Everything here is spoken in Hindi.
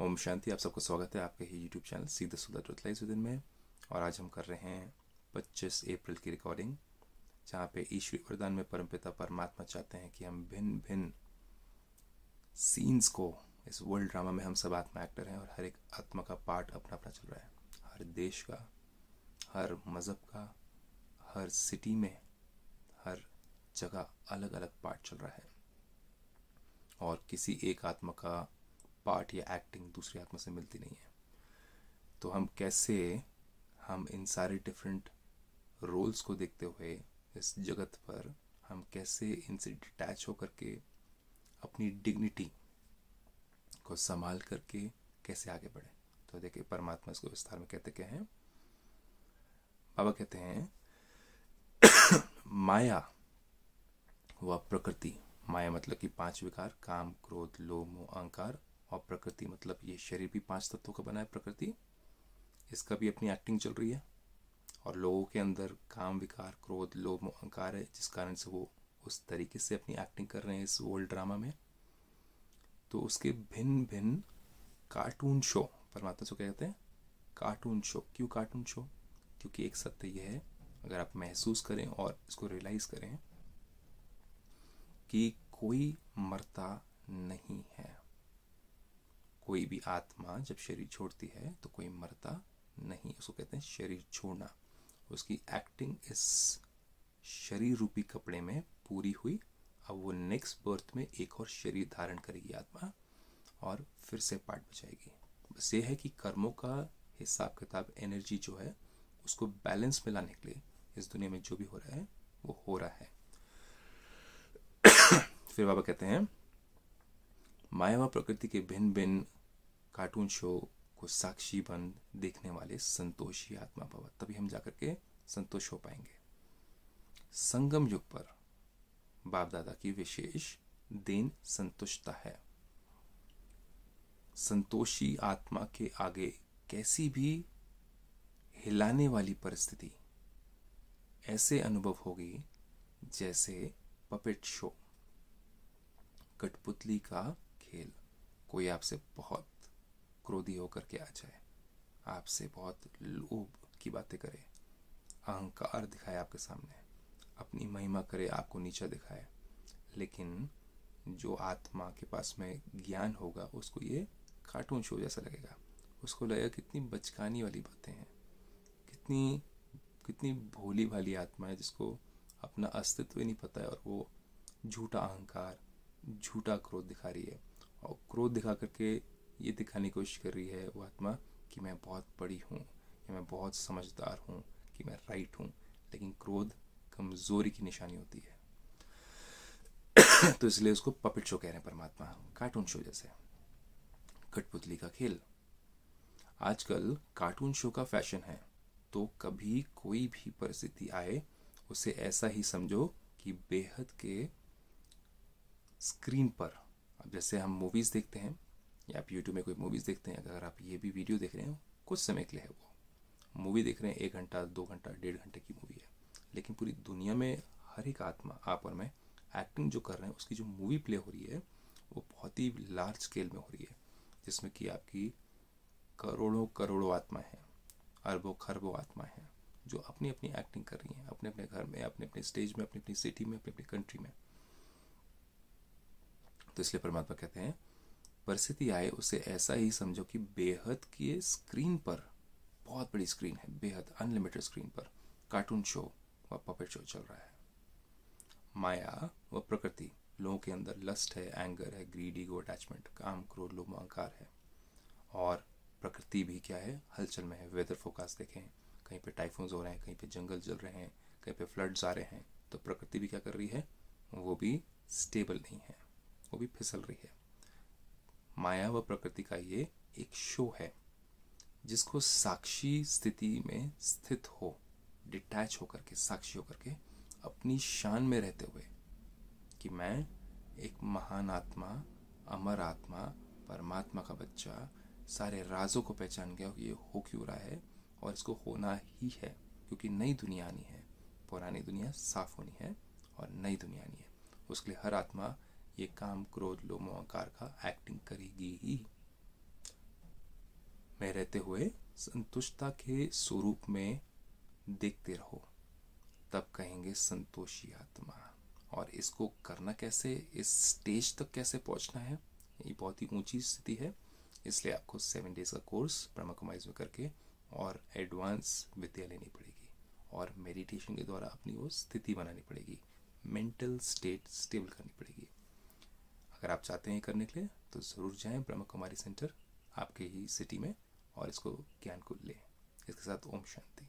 ओम शांति। आप सबका स्वागत है आपके ही यूट्यूब चैनल सीधा सूधा ट्रुथ लाइफ विदिन में। और आज हम कर रहे हैं 25 अप्रैल की रिकॉर्डिंग, जहाँ पे ईश्वरी वरदान में परमपिता परमात्मा चाहते हैं कि हम भिन्न भिन्न सीन्स को, इस वर्ल्ड ड्रामा में हम सब आत्मा एक्टर हैं और हर एक आत्मा का पार्ट अपना अपना चल रहा है। हर देश का, हर मज़हब का, हर सिटी में, हर जगह अलग अलग पार्ट चल रहा है और किसी एक आत्मा का पार्ट या एक्टिंग दूसरी आत्मा से मिलती नहीं है। तो हम कैसे, हम इन सारे डिफरेंट रोल्स को देखते हुए इस जगत पर हम कैसे इनसे डिटैच होकर के अपनी डिग्निटी को संभाल करके कैसे आगे बढ़े। तो देखिए परमात्मा इसको विस्तार में कहते क्या हैं। बाबा कहते हैं माया व प्रकृति, माया मतलब कि पांच विकार काम क्रोध लोभ मोह अहंकार, और प्रकृति मतलब ये शरीर भी पांच तत्वों का बना है प्रकृति, इसका भी अपनी एक्टिंग चल रही है। और लोगों के अंदर काम विकार क्रोध लोभ मोह अहंकार है, जिस कारण से वो उस तरीके से अपनी एक्टिंग कर रहे हैं इस वर्ल्ड ड्रामा में। तो उसके भिन्न भिन्न कार्टून शो, परमात्मा से कहते हैं कार्टून शो। क्यों कार्टून शो? क्योंकि एक सत्य यह है, अगर आप महसूस करें और इसको रियलाइज़ करें कि कोई मरता नहीं है। कोई भी आत्मा जब शरीर छोड़ती है तो कोई मरता नहीं, उसको कहते हैं शरीर छोड़ना। उसकी एक्टिंग इस शरीर रूपी कपड़े में पूरी हुई, अब वो नेक्स्ट बर्थ में एक और शरीर धारण करेगी आत्मा और फिर से पार्ट बचाएगी। बस ये है कि कर्मों का हिसाब किताब, एनर्जी जो है उसको बैलेंस में लाने के लिए इस दुनिया में जो भी हो रहा है वो हो रहा है। फिर बाबा कहते हैं माया व प्रकृति के भिन्न भिन्न कार्टून शो को साक्षी बन देखने वाले संतोषी आत्मा भव, तभी हम जाकर के संतोष हो पाएंगे। संगम युग पर बाप दादा की विशेष देन संतुष्टता है। संतोषी आत्मा के आगे कैसी भी हिलाने वाली परिस्थिति ऐसे अनुभव होगी जैसे पपेट शो, कठपुतली का खेल। कोई आपसे बहुत क्रोधी होकर के आ जाए, आपसे बहुत लोभ की बातें करे, अहंकार दिखाए आपके सामने, अपनी महिमा करे, आपको नीचा दिखाए, लेकिन जो आत्मा के पास में ज्ञान होगा उसको ये कार्टून शो जैसा लगेगा। उसको लगेगा कितनी बचकानी वाली बातें हैं, कितनी भोली भाली आत्मा है जिसको अपना अस्तित्व ही नहीं पता है और वो झूठा अहंकार झूठा क्रोध दिखा रही है। और क्रोध दिखा करके ये दिखाने की कोशिश कर रही है वो आत्मा कि मैं बहुत बड़ी हूँ या मैं बहुत समझदार हूँ कि मैं राइट हूँ, लेकिन क्रोध कमज़ोरी की निशानी होती है। तो इसलिए उसको पपेट शो कह रहे हैं परमात्मा, कार्टून शो जैसे कठपुतली का खेल। आजकल कार्टून शो का फैशन है, तो कभी कोई भी परिस्थिति आए उसे ऐसा ही समझो कि बेहद के स्क्रीन पर। अब जैसे हम मूवीज़ देखते हैं या आप यूट्यूब में कोई मूवीज़ देखते हैं, अगर आप ये भी वीडियो देख रहे हो कुछ समय के लिए है, वो मूवी देख रहे हैं 1 घंटा 2 घंटा 1.5 घंटे की मूवी है, लेकिन पूरी दुनिया में हर एक आत्मा, आप और मैं, एक्टिंग जो कर रहे हैं उसकी जो मूवी प्ले हो रही है वो बहुत ही लार्ज स्केल में हो रही है, जिसमें कि आपकी करोड़ों करोड़ों आत्मा है, अरबों खरबों आत्मा है जो अपनी अपनी एक्टिंग कर रही हैं, अपने अपने घर में, अपने अपने स्टेज में, अपनी अपनी सिटी में, अपनी अपनी कंट्री में। तो इसलिए परमात्मा कहते हैं परिस्थिति आए उसे ऐसा ही समझो कि बेहद की स्क्रीन पर, बहुत बड़ी स्क्रीन है, बेहद अनलिमिटेड स्क्रीन पर कार्टून शो व पपेट शो चल रहा है। माया व प्रकृति, लोगों के अंदर लस्ट है, एंगर है, ग्रीड, ईगो, अटैचमेंट, काम क्रोध लोभ अहंकार है। और प्रकृति भी क्या है, हलचल में है। वेदर फोकास्ट देखें, कहीं पे टाइफून्स हो रहे हैं, कहीं पे जंगल जल रहे हैं, कहीं पे फ्लड्स आ रहे हैं। तो प्रकृति भी क्या कर रही है, वो भी स्टेबल नहीं है, वो भी फिसल रही है। माया व प्रकृति का ये एक शो है, जिसको साक्षी स्थिति में स्थित हो, डिटैच होकर के, साक्षी होकर के, अपनी शान में रहते हुए कि मैं एक महान आत्मा, अमर आत्मा, परमात्मा का बच्चा, सारे राजों को पहचान गया कि ये हो क्यों रहा है और इसको होना ही है, क्योंकि नई दुनिया आनी है, पुरानी दुनिया साफ होनी है और नई दुनिया आनी है। उसके लिए हर आत्मा ये काम क्रोध लोभ मोह अहंकार का एक्टिंग करेगी ही। में रहते हुए संतुष्टता के स्वरूप में देखते रहो, तब कहेंगे संतोषी आत्मा। और इसको करना कैसे, इस स्टेज तक कैसे पहुंचना है, ये बहुत ही ऊंची स्थिति है। इसलिए आपको 7 डेज का कोर्स ब्रह्मा कुमारी में करके और एडवांस विद्या लेनी पड़ेगी और मेडिटेशन के द्वारा अपनी वो स्थिति बनानी पड़ेगी, मेंटल स्टेट स्टेबल करनी पड़ेगी। अगर आप चाहते हैं करने के लिए तो ज़रूर जाएं ब्रह्मा कुमारी सेंटर आपके ही सिटी में और इसको ज्ञान को लें। इसके साथ ओम शांति।